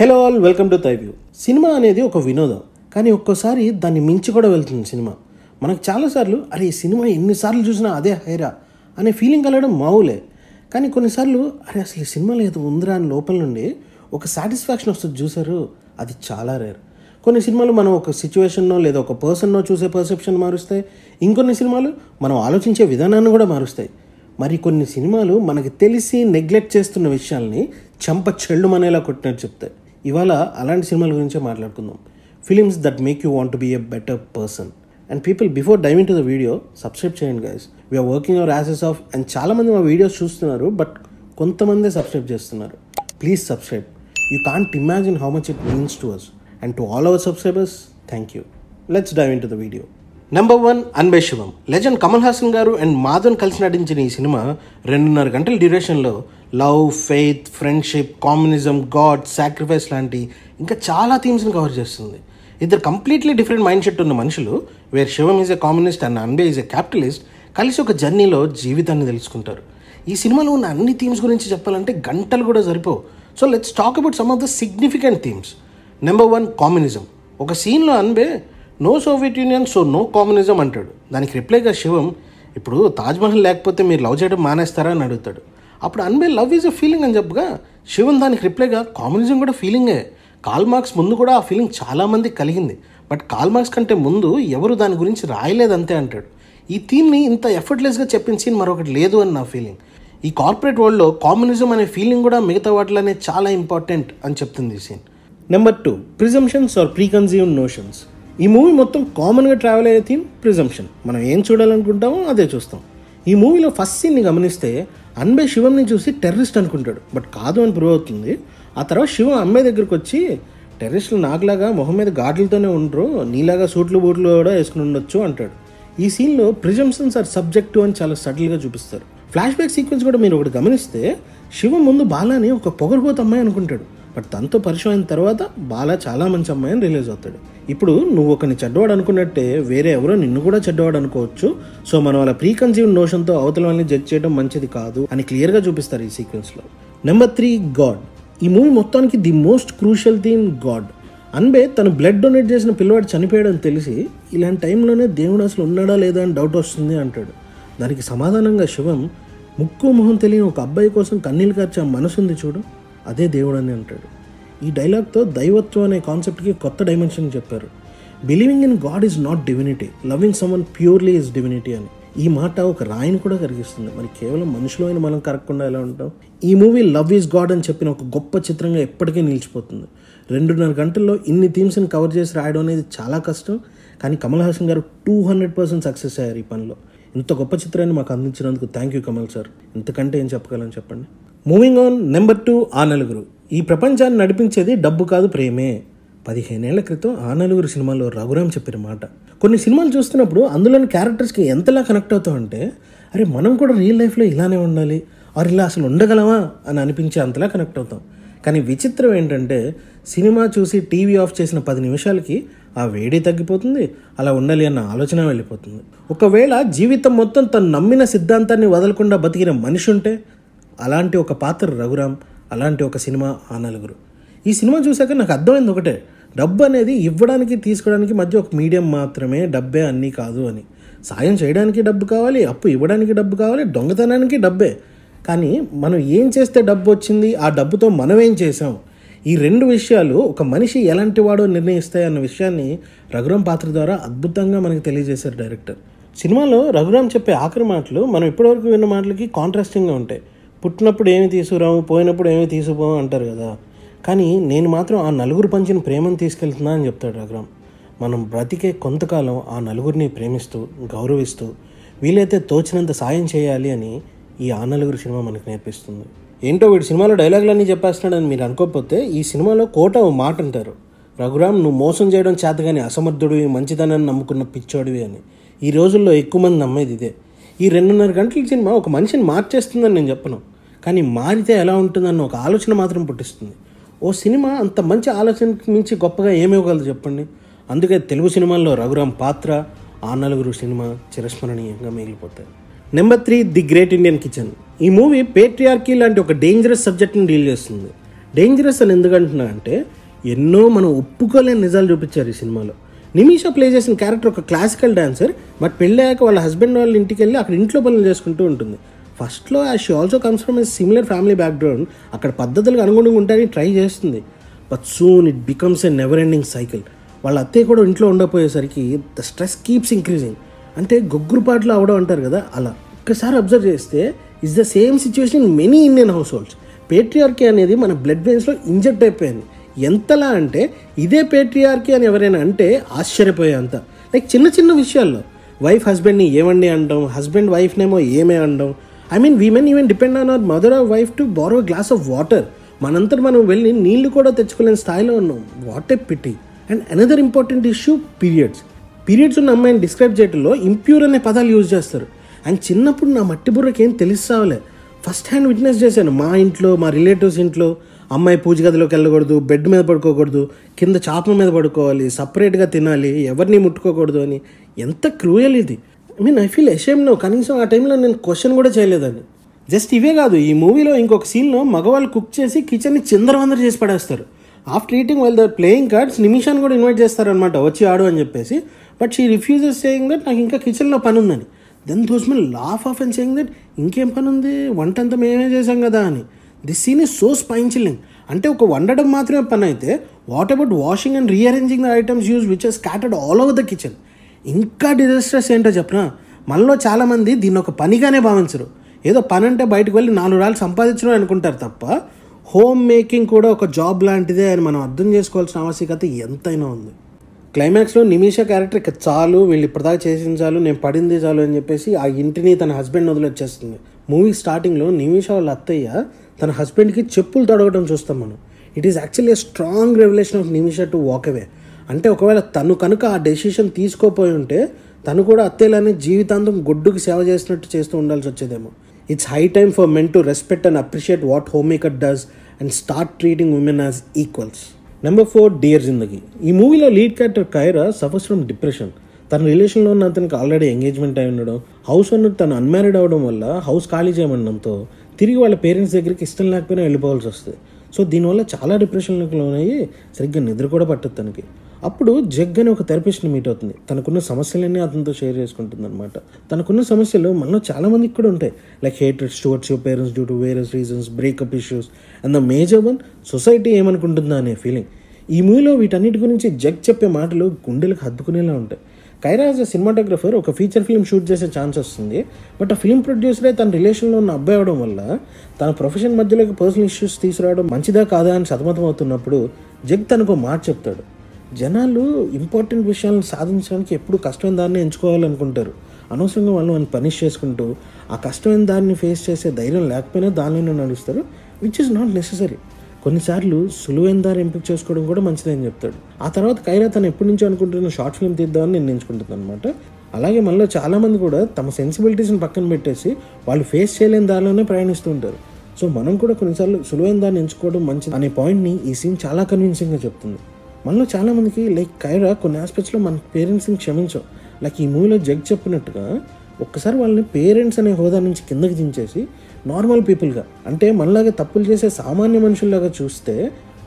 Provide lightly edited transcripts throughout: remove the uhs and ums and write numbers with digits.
Hello all welcome to థైవ్యూ. Cinema అనేది ఒక వినోదం, కానీ ఒక్కోసారి దాన్ని మించి కూడా వెళ్తుంది సినిమా. మనకు చాలాసార్లు అరే ఈ సినిమా ఎన్నిసార్లు చూసినా అదే హైరా అనే ఫీలింగ్ కలగడం మామూలే. కానీ కొన్నిసార్లు అరే అసలు ఈ సినిమాలో ఏదో ఉందిరా అని లోపల నుండి ఒక సాటిస్ఫాక్షన్ వస్తుంది చూసారు, అది చాలా రేర్. కొన్ని సినిమాలు మనం ఒక సిచ్యువేషన్నో లేదా ఒక పర్సన్నో చూసే పర్సెప్షన్ మారుస్తాయి, ఇంకొన్ని సినిమాలు మనం ఆలోచించే విధానాన్ని కూడా మారుస్తాయి. మరి కొన్ని సినిమాలు మనకు తెలిసి నెగ్లెక్ట్ చేస్తున్న విషయాల్ని చంప చెళ్ళు మనేలా కొట్టినట్టు చెప్తాయి. ఇవాళ అలాంటి సినిమాల గురించే మాట్లాడుకుందాం. Films that make you want to be a better person. And people, before diving to the video subscribe చేయండి guys. We are working our asses off, and చాలామంది మా వీడియోస్ చూస్తున్నారు బట్ కొంతమందే సబ్స్క్రైబ్ చేస్తున్నారు. Please subscribe. You can't imagine how much it means to us and to all our subscribers. Thank you. Let's dive in to the video. Number 1, Anbe Sivam. Legend Kamal Haasan గారు and Madhavan కలిసి నటించిన ఈ cinema 2.5 గంటల డ్యూరేషన్లో love, faith, friendship, communism, God, sacrifice లాంటి ఇంకా చాలా థీమ్స్ని cover చేస్తుంది. ఇద్దరు కంప్లీట్లీ డిఫరెంట్ మైండ్ సెట్ ఉన్న మనుషులు, where Sivam is a communist and Anbe is a capitalist, కలిసి ఒక జర్నీలో జీవితాన్ని తెలుసుకుంటారు. ఈ సినిమాలో ఉన్న అన్ని థీమ్స్ గురించి చెప్పాలంటే గంటలు కూడా సరిపోవు. So let's talk about some of the significant themes. Number 1, communism. ఒక సీన్లో Anbe no Soviet Union so no communism అంటాడు. దానికి రిప్లైగా శివం ఇప్పుడు తాజ్మహల్ లేకపోతే మీరు లవ్ చేయడం మానేస్తారా అని అడుగుతాడు. అప్పుడు Anbe love is a feeling అని చెప్పగా శివం దానికి రిప్లైగా కామ్యూనిజం కూడా ఫీలింగే. కార్ల్ మార్క్స్ ముందు కూడా ఆ ఫీలింగ్ చాలామందికి కలిగింది, బట్ కార్ల్ మార్క్స్ కంటే ముందు ఎవరు దాని గురించి రాయలేదంతే అంటాడు. ఈ థీమ్ని ఇంత ఎఫర్ట్లెస్గా చెప్పించి మరొకటి లేదు అని నా ఫీలింగ్. ఈ కార్పొరేట్ వరల్డ్లో కామ్యూనిజం అనే ఫీలింగ్ కూడా మిగతా వాటిలోనే చాలా ఇంపార్టెంట్ అని చెప్తుంది ఈ scene. Number 2, presumptions or preconceived notions. ఈ మూవీ మొత్తం కామన్గా ట్రావెల్ అయ్యే థీమ్ ప్రిజంప్షన్. మనం ఏం చూడాలనుకుంటామో అదే చూస్తాం. ఈ మూవీలో ఫస్ట్ సీన్ని గమనిస్తే అన్బే శివంని చూసి టెర్రరిస్ట్ అనుకుంటాడు, బట్ కాదు అని ప్రూవ్ అవుతుంది. ఆ తర్వాత శివం అన్బే దగ్గరికి వచ్చి టెర్రరిస్టులు నాకులాగా మొహం మీద గాడ్లతోనే ఉండరు, నీలాగా సూట్లు బూట్లు కూడా వేసుకుని ఉండొచ్చు అంటాడు. ఈ సీన్లో ప్రిజంప్షన్స్ ఆర్ సబ్జెక్టివ్ అని చాలా సటిల్గా చూపిస్తారు. ఫ్లాష్ బ్యాక్ సీక్వెన్స్ కూడా మీరు ఒకటి గమనిస్తే శివం ముందు బాలాని ఒక పొగరుపోత అమ్మాయి అనుకుంటాడు, బట్ తనతో పరిచయం అయిన తర్వాత బాలా చాలా మంచి అమ్మాయి అని రిలీజ్ అవుతాడు. ఇప్పుడు నువ్వు ఒకరిని చెడ్డవాడు అనుకున్నట్టే వేరే ఎవరో నిన్ను కూడా చెడ్డవాడు అనుకోవచ్చు, సో మనం అలా ప్రీ కన్సీవ్డ్ నోషన్తో అవతల వాళ్ళని జడ్జ్ చేయడం మంచిది కాదు అని క్లియర్గా చూపిస్తారు ఈ సీక్వెన్స్లో. Number 3, God. ఈ మూవీ మొత్తానికి the most crucial theme God. Anbe తను బ్లడ్ డొనేట్ చేసిన పిల్లవాడు చనిపోయాడని తెలిసి ఇలాంటి టైంలోనే దేవుడు అసలు ఉన్నాడా లేదా అని డౌట్ వస్తుంది అంటాడు. దానికి సమాధానంగా శివం ముక్కు మొహం తెలియని ఒక అబ్బాయి కోసం కన్నీళ్ళు కార్చే మనసుంది చూడు, అదే దేవుడు అని అంటాడు. ఈ డైలాగ్తో దైవత్వం అనే కాన్సెప్ట్కి కొత్త డైమెన్షన్ చెప్పారు. Believing in God is not divinity, loving someone purely is divinity అని ఈ మాట ఒక రాయిని కూడా కరిగిస్తుంది. మరి కేవలం మనుషులు అయిన మనం కరగకుండా ఎలా ఉంటాం? ఈ మూవీ లవ్ ఈజ్ గాడ్ అని చెప్పిన ఒక గొప్ప చిత్రంగా ఎప్పటికీ నిలిచిపోతుంది. 2.5 గంటల్లో ఇన్ని థీమ్స్ని కవర్ చేసి రాయడం అనేది చాలా కష్టం, కానీ కమల్ హాసన్ గారు 200% సక్సెస్ అయ్యారు ఈ పనిలో. ఇంత గొప్ప చిత్రాన్ని మాకు అందించినందుకు థ్యాంక్ యూ కమల్ సార్. ఇంతకంటే ఏం చెప్పగలని చెప్పండి. Moving on. నెంబర్ 2, ఆ నలుగురు. ఈ ప్రపంచాన్ని నడిపించేది డబ్బు కాదు, ప్రేమే. 15 ఏళ్ల క్రితం ఆ నలుగురు సినిమాలో రఘురామ్ చెప్పిన మాట. కొన్ని సినిమాలు చూస్తున్నప్పుడు అందులోని క్యారెక్టర్స్కి ఎంతలా కనెక్ట్ అవుతామంటే అరే మనం కూడా రియల్ లైఫ్లో ఇలానే ఉండాలి, ఆర్ ఇలా అసలు ఉండగలమా అని అనిపించే అంతలా కనెక్ట్ అవుతాం. కానీ విచిత్రం ఏంటంటే సినిమా చూసి టీవీ ఆఫ్ చేసిన 10 నిమిషాలకి ఆ వేడి తగ్గిపోతుంది, అలా ఉండాలి అన్న ఆలోచన వెళ్ళిపోతుంది. ఒకవేళ జీవితం మొత్తం తను నమ్మిన సిద్ధాంతాన్ని వదలకుండా బతికిన మనిషి ఉంటే అలాంటి ఒక పాత్ర రఘురామ్, అలాంటి ఒక సినిమా ఆ నలుగురు. ఈ సినిమా చూశాక నాకు అర్థమైంది ఒకటే, డబ్బు అనేది ఇవ్వడానికి తీసుకోవడానికి మధ్య ఒక మీడియం మాత్రమే, డబ్బే అన్నీ కాదు అని. సాయం చేయడానికి డబ్బు కావాలి, అప్పు ఇవ్వడానికి డబ్బు కావాలి, దొంగతనానికి డబ్బే. కానీ మనం ఏం చేస్తే డబ్బు వచ్చింది, ఆ డబ్బుతో మనం ఏం చేసాం, ఈ 2 విషయాలు ఒక మనిషి ఎలాంటి వాడో నిర్ణయిస్తాయి అన్న విషయాన్ని రఘురామ్ పాత్ర ద్వారా అద్భుతంగా మనకు తెలియజేశారు డైరెక్టర్. సినిమాలో రఘురామ్ చెప్పే ఆఖరి మాటలు మనం ఇప్పటివరకు విన్న మాటలకి కాంట్రాస్టింగ్గా ఉంటాయి. పుట్టినప్పుడు ఏమి తీసుకురాము, పోయినప్పుడు ఏమి తీసుకుపోము అంటారు కదా, కానీ నేను మాత్రం ఆ నలుగురు పంచిన ప్రేమను తీసుకెళ్తున్నా అని చెప్తాడు రఘురామ్. మనం బ్రతికే కొంతకాలం ఆ నలుగురిని ప్రేమిస్తూ, గౌరవిస్తూ, వీలైతే తోచినంత సాయం చేయాలి అని ఈ ఆ నలుగురు సినిమా మనకు నేర్పిస్తుంది. ఏంటో వీడు సినిమాలో డైలాగులన్నీ చెప్పేస్తున్నాడని మీరు అనుకోకపోతే ఈ సినిమాలో కోట ఓ మాట అంటారు, రఘురామ్ నువ్వు మోసం చేయడం చేతగాని అసమర్థుడివి, మంచిదనాన్ని నమ్ముకున్న పిచ్చోడివి అని. ఈ రోజుల్లో ఎక్కువ మంది నమ్మేది ఇదే. ఈ 2.5 గంటల సినిమా ఒక మనిషిని మార్చేస్తుందని నేను చెప్పను, కానీ మారితే ఎలా ఉంటుందన్న ఒక ఆలోచన మాత్రం పుట్టిస్తుంది. ఓ సినిమా అంత మంచి ఆలోచనకి మించి గొప్పగా ఏమివ్వగలదు చెప్పండి. అందుకే తెలుగు సినిమాల్లో రఘురామ్ పాత్ర, ఆ నలుగురు సినిమా చిరస్మరణీయంగా మిగిలిపోతాయి. Number 3, the great Indian kitchen. ఈ మూవీ పేట్రియార్కీ లాంటి ఒక డేంజరస్ సబ్జెక్ట్ని డీల్ చేస్తుంది. డేంజరస్ అని ఎందుకంటున్నా అంటే ఎన్నో మనం ఒప్పుకోలేని నిజాలు చూపించారు ఈ సినిమాలో. నిమిషా ప్లే చేసిన క్యారెక్టర్ ఒక క్లాసికల్ డాన్సర్, బట్ పెళ్ళయ్యాక వాళ్ళ హస్బెండ్ వాళ్ళ ఇంటికి వెళ్ళి అక్కడ ఇంట్లో పనులు చేసుకుంటూ ఉంటుంది. ఫస్ట్లో she also comes from a similar family background, అక్కడ పద్ధతులకు అనుగుణంగా ఉంటారని ట్రై చేస్తుంది, but soon it becomes a never ending cycle. వాళ్ళ అత్తయ్య కూడా ఇంట్లో ఉండకపోయేసరికి ద స్ట్రెస్ కీప్స్ ఇంక్రీజింగ్. అంటే గొగ్గురుపాట్లు అవడం అంటారు కదా, అలా ఒక్కసారి అబ్జర్వ్ చేస్తే it's the same situation in many Indian house holds. Patriarchy అనేది మన బ్లడ్ వెయిన్స్లో ఇంజెక్ట్ అయిపోయింది. ఎంతలా అంటే ఇదే పేట్రియార్కీ అని ఎవరైనా అంటే ఆశ్చర్యపోయేంత. లైక్ చిన్న చిన్న విషయాల్లో వైఫ్ హస్బెండ్ని ఏమండి అనడం, హస్బెండ్ వైఫ్నేమో ఏమే అనడం. I mean women even depend on our mother or wife to borrow glass of water. మనంతట మనం వెళ్ళి నీళ్లు కూడా తెచ్చుకోలేని స్థాయిలో ఉన్నాం. What a pity. And another important issue periods. Periods ఉన్న అమ్మాయిని డిస్క్రైబ్ చేయడంలో ఇంప్యూర్ అనే పదాలు యూజ్ చేస్తారు. అండ్ చిన్నప్పుడు నా మట్టి బుర్రకి ఏం తెలుస్తావులే, ఫస్ట్ హ్యాండ్ విట్నెస్ చేశాను. మా ఇంట్లో, మా రిలేటివ్స్ ఇంట్లో అమ్మాయి పూజ గదిలోకి వెళ్ళకూడదు, బెడ్ మీద పడుకోకూడదు, కింద చాప మీద పడుకోవాలి, సపరేట్గా తినాలి, ఎవరిని ముట్టుకోకూడదు అని. ఎంత క్రూయల్ ఇది. I mean I feel ashamed no. కనీసం ఆ టైంలో నేను క్వశ్చన్ కూడా చేయలేదని. జస్ట్ ఇవే కాదు, ఈ మూవీలో ఇంకొక సీన్లో మగవాళ్ళు కుక్ చేసి కిచెన్ని చిందరవందర చేసి పడేస్తారు. After eating while they're playing cards నిమిషాన్ని కూడా ఇన్వైట్ చేస్తారనమాట, వచ్చి ఆడు అని చెప్పేసి. But she refuses saying that నాకు ఇంకా కిచెన్లో పని ఉందని. Then those men laugh off and saying that ఇంకేం పని ఉంది, వంట అంతా మేమే చేసాం కదా అని. This scene is so spine chilling. అంటే ఒక వండడం మాత్రమే పని అయితే what about washing and rearranging the items use which are scattered all over the kitchen. ఇంకా డిజాస్టర్స్ ఏంటో చెప్పినా మనలో చాలామంది దీన్ని ఒక పనిగానే భావించరు. ఏదో పని అంటే బయటకు వెళ్ళి 4 రాళ్ళు సంపాదించడం అనుకుంటారు తప్ప హోమ్ మేకింగ్ కూడా ఒక జాబ్ లాంటిదే అని మనం అర్థం చేసుకోవాల్సిన ఆవశ్యకత ఎంతైనా ఉంది. క్లైమాక్స్లో నిమిషా క్యారెక్టర్ ఇక చాలు, వీళ్ళు ఇప్పటిదాకా చేసిన చాలు, నేను పడింది చాలు అని చెప్పేసి ఆ ఇంటిని తన హస్బెండ్ వదిలేస్తుంది. మూవీ స్టార్టింగ్లో నిమిషా వాళ్ళ అత్తయ్య తన హస్బెండ్కి చెప్పులు తొడగడం చూస్తాం మనం. It is actually a strong revolution of Nimisha to walk away. అంటే ఒకవేళ తను కనుక ఆ డెసిషన్ తీసుకోపోయి ఉంటే తను కూడా అత్తయ్యలనే జీవితాంతం గొడ్డుకి సేవ చేసినట్టు చేస్తూ ఉండాల్సి వచ్చేదేమో. It's high time for men to respect and appreciate what home maker does and start treating women as equals. Number 4, dear Zindagi. ఈ మూవీలో lead character Kaira suffers from depression. తన రిలేషన్లో ఉన్న అతనికి ఆల్రెడీ ఎంగేజ్మెంట్ అయి ఉండడం, హౌస్ ఓనర్ తను అన్మ్యారీడ్ అవ్వడం వల్ల హౌస్ ఖాళీ చేయమనడంతో తిరిగి వాళ్ళ పేరెంట్స్ దగ్గరికి ఇష్టం లేకపోయినా వెళ్ళిపోవాల్సి వస్తుంది. సో దీనివల్ల చాలా డిప్రెషన్లకు లోనయ్యి సరిగ్గా నిద్ర కూడా పట్టదు తనకి. అప్పుడు జగ్ అని ఒక థెరపిస్ట్ని మీట్ అవుతుంది. తనకున్న సమస్యలన్నీ అతనితో షేర్ చేసుకుంటుంది అనమాట. తనకున్న సమస్యలు మనలో చాలామందికి కూడా ఉంటాయి. Like hatreds towards your parents due to various reasons, breakup issues and the major one society ఏమనుకుంటుందా అనే ఫీలింగ్. ఈ మూవీలో వీటన్నిటి గురించి జగ్ చెప్పే మాటలు గుండెలకు హద్దుకునేలా ఉంటాయి. కైరా యాజ్ అ సినిమాటోగ్రఫర్ ఒక ఫీచర్ ఫిల్మ్ షూట్ చేసే ఛాన్స్ వస్తుంది, బట్ ఆ ఫిల్మ్ ప్రొడ్యూసరే తన రిలేషన్లో ఉన్న అబ్బాయి అవడం వల్ల తన ప్రొఫెషన్ మధ్యలోకి పర్సనల్ ఇష్యూస్ తీసుకురావడం మంచిదా కాదా అని సతమతం అవుతున్నప్పుడు జగ్ తనకు మాట చెప్తాడు. జనాలు ఇంపార్టెంట్ విషయాలను సాధించడానికి ఎప్పుడు కష్టమైన దాన్ని ఎంచుకోవాలనుకుంటారు. అనవసరంగా వాళ్ళని పనిష్ చేసుకుంటూ ఆ కష్టమైన దాన్ని ఫేస్ చేసే ధైర్యం లేకపోయినా దానిలోనే నడుస్తారు, విచ్ ఈస్ నాట్ నెససరీ. కొన్నిసార్లు సులువైన దారి ఎంపిక చేసుకోవడం కూడా మంచిదని చెప్తాడు. ఆ తర్వాత కైరా తను ఎప్పటి నుంచో అనుకుంటున్న షార్ట్ ఫిల్మ్ తీద్దామని నిర్ణయించుకుంటుంది అనమాట. అలాగే మనలో చాలామంది కూడా తమ సెన్సిబిలిటీస్ని పక్కన పెట్టేసి వాళ్ళు ఫేస్ చేయలేని దారిలోనే ప్రయాణిస్తూ ఉంటారు. సో మనం కూడా కొన్నిసార్లు సులువైన దాన్ని ఎంచుకోవడం మంచిది అనే పాయింట్ని ఈ సీన్ చాలా కన్విన్సింగ్గా చెప్తుంది. మనలో చాలామందికి లైక్ కైరా కొన్ని ఆస్పెక్ట్స్లో మన పేరెంట్స్ని క్షమించాం. లైక్ ఈ మూవీలో జగ్ చెప్పినట్టుగా ఒక్కసారి వాళ్ళని పేరెంట్స్ అనే హోదా నుంచి కిందకి దించేసి నార్మల్ పీపుల్గా, అంటే మనలాగే తప్పులు చేసే సామాన్య మనుషుల్లాగా చూస్తే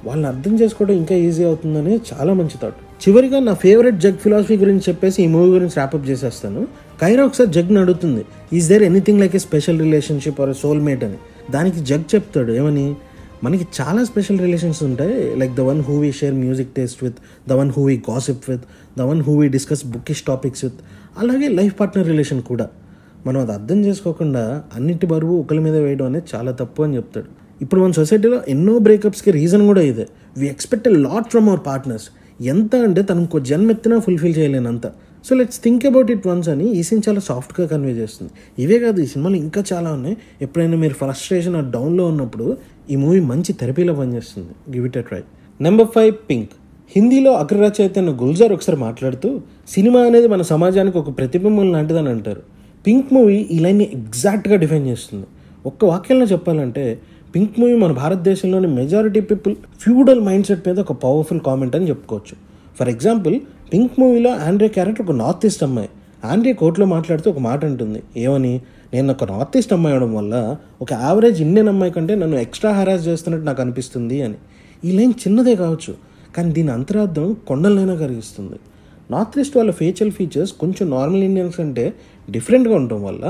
వాళ్ళని అర్థం చేసుకోవడం ఇంకా ఈజీ అవుతుందనే చాలా మంచి థాట్. చివరిగా నా ఫేవరెట్ జగ్ ఫిలాసఫీ గురించి చెప్పేసి ఈ మూవీ గురించి ర్యాపప్ చేసేస్తాను. కైరా ఒకసారి జగ్ని అడుగుతుంది, is there anything like a special relationship or soulmate అని. దానికి జగ్ చెప్తాడు ఏమని, మనకి చాలా స్పెషల్ రిలేషన్స్ ఉంటాయి. Like the one who we share music taste with, the one who we gossip with, the one who we discuss bookish topics with, అలాగే life partner relation కూడా. మనం అది అర్థం చేసుకోకుండా అన్నిటి బరువు ఒకరి మీద వేయడం అనేది చాలా తప్పు అని చెప్తాడు. ఇప్పుడు మన సొసైటీలో ఎన్నో బ్రేకప్స్కి రీజన్ కూడా ఇదే, we expect a lot from our partners. ఎంత అంటే తను ఇంకో జన్మెత్తినా ఫుల్ఫిల్ చేయలేనంత. So let's think about it once అని ఈ సీన్ చాలా సాఫ్ట్గా కన్వే చేస్తుంది. ఇవే కాదు, ఈ సినిమాలో ఇంకా చాలా ఉన్నాయి. ఎప్పుడైనా మీరు ఫ్రస్ట్రేషన్ ఆ డౌన్లో ఉన్నప్పుడు ఈ మూవీ మంచి థెరపీలో పనిచేస్తుంది. Give it a try. Number 5, Pink. హిందీలో అగ్రరచయిత అయిన గుల్జార్ ఒకసారి మాట్లాడుతూ సినిమా అనేది మన సమాజానికి ఒక ప్రతిబింబం లాంటిదని అంటారు. పింక్ మూవీ ఈ లైన్ని ఎగ్జాక్ట్గా డిఫైన్ చేస్తుంది. ఒక్క వాక్యంలో చెప్పాలంటే పింక్ మూవీ మన భారతదేశంలోని majority people feudal mind set మీద ఒక పవర్ఫుల్ కామెంట్ అని చెప్పుకోవచ్చు. ఫర్ ఎగ్జాంపుల్, పింక్ మూవీలో ఆండ్రే క్యారెక్టర్ ఒక నార్త్ ఈస్ట్ అమ్మాయి. ఆండ్రే కోర్టులో మాట్లాడుతూ ఒక మాట అంటుంది ఏమని, నేను ఒక నార్త్ ఈస్ట్ అమ్మాయి అవడం వల్ల ఒక యావరేజ్ ఇండియన్ అమ్మాయి కంటే నన్ను ఎక్స్ట్రా హెరాస్ చేస్తున్నట్టు నాకు అనిపిస్తుంది అని. ఈ లైన్ చిన్నదే కావచ్చు, కానీ దీని అంతరార్థం కొండలైనా కరిగిస్తుంది. నార్త్ ఈస్ట్ వాళ్ళ ఫేషియల్ ఫీచర్స్ కొంచెం నార్మల్ ఇండియన్స్ కంటే డిఫరెంట్గా ఉండటం వల్ల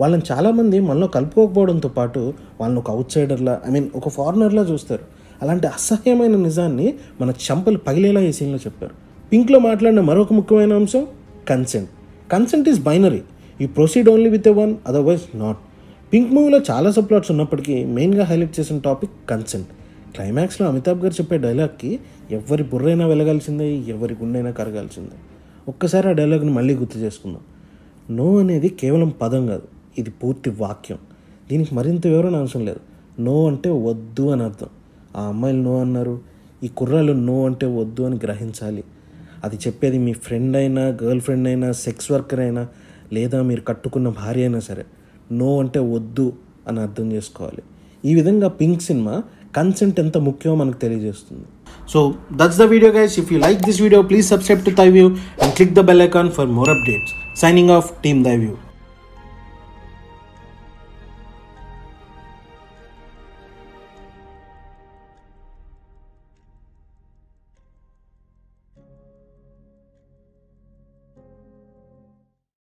వాళ్ళని చాలామంది మనలో కలుపుకోకపోవడంతో పాటు వాళ్ళని ఒక అవుట్సైడర్లా, ఐ మీన్ ఒక ఫారినర్లా చూస్తారు. అలాంటి అసహ్యమైన నిజాన్ని మన చంపలు పగిలేలా ఈ సీన్లో చెప్పారు. పింక్లో మాట్లాడిన మరొక ముఖ్యమైన అంశం consent. Consent is binary, you proceed only with a one, otherwise not. Pink మూవీలో చాలా సబ్‌ప్లాట్స్ ఉన్నప్పటికీ మెయిన్గా హైలైట్ చేసిన టాపిక్ కన్సెంట్. క్లైమాక్స్లో అమితాబ్ గారు చెప్పే డైలాగ్కి ఎవరి బుర్రైనా వెలగాల్సిందే, ఎవరి గుండైనా కరగాల్సిందే. ఒక్కసారి ఆ డైలాగ్ని మళ్ళీ గుర్తు చేసుకుందాం. నో అనేది కేవలం పదం కాదు, ఇది పూర్తి వాక్యం. దీనికి మరింత వివరణ అవసరం లేదు. నో అంటే వద్దు అని అర్థం. ఆ అమ్మాయిలు నో అన్నారు, ఈ కుర్రాళ్ళు నో అంటే వద్దు అని గ్రహించాలి. అది చెప్పేది మీ ఫ్రెండ్ అయినా, గర్ల్ ఫ్రెండ్ అయినా, సెక్స్ వర్కర్ అయినా, లేదా మీరు కట్టుకున్న భార్య అయినా సరే, నో అంటే వద్దు అని అర్థం చేసుకోవాలి. ఈ విధంగా పింక్ సినిమా కన్సెంట్ ఎంత ముఖ్యమో మనకు తెలియజేస్తుంది. So So that's the video, guys. If you like this video, please subscribe to ThiView and click the bell icon for more updates. Signing off, Team ThiView.